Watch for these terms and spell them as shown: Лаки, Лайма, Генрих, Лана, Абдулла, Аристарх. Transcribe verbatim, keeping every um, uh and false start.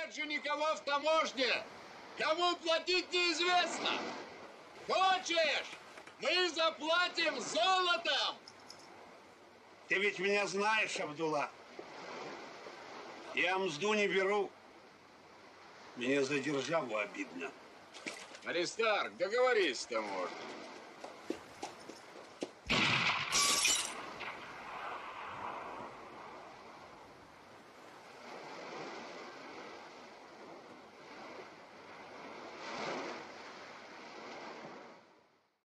нет же никого в таможне. Кому платить неизвестно. Хочешь, мы заплатим золотом. Ты ведь меня знаешь, Абдулла. Я мзду не беру. Меня за державу обидно. Аристарх, договорись с таможней.